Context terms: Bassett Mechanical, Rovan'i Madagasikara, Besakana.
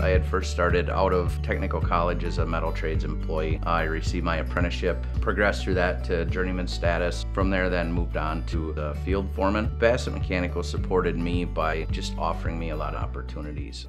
I had first started out of technical college as a metal trades employee. I received my apprenticeship, progressed through that to journeyman status. From there, then moved on to the field foreman. Bassett Mechanical supported me by just offering me a lot of opportunities.